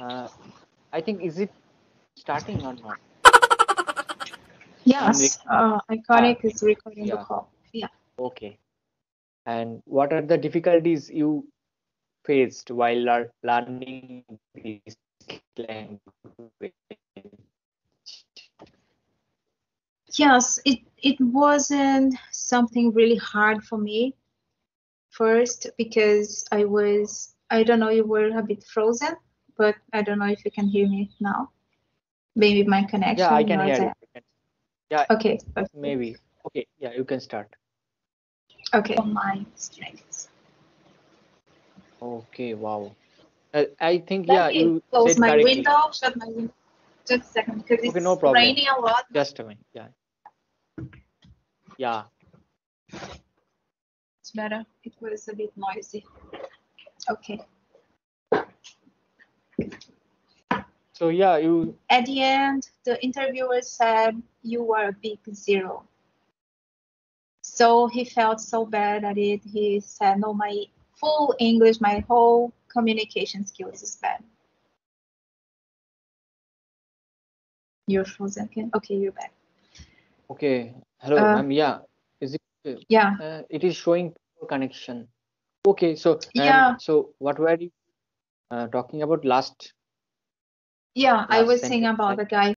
I think, is it starting or not? Yes, Iconic is recording the call. Yeah. Okay. And what are the difficulties you faced while learning this language? Yes, it wasn't something really hard for me first, because I don't know, you were a bit frozen, but I don't know if you can hear me now. Maybe my connection. Yeah, I can hear you. Yeah. Okay. Maybe. Okay. Yeah, you can start. Okay. My strengths. Okay. Wow. I think you close my window. Shut my window. Just a second, because it's no problem. Raining a lot. Just a minute. Yeah. Yeah. It's better. It was a bit noisy. Okay. So yeah, you. At the end, the interviewer said you are a big zero. So he felt so bad at it. He said, "No, my full English, my whole communication skills is bad." You're frozen again. Okay, you're back. Okay. Hello. Yeah. Is it? Yeah. It is showing connection. Okay. So. Yeah. So what were you talking about last? Yeah, I was saying about the guy.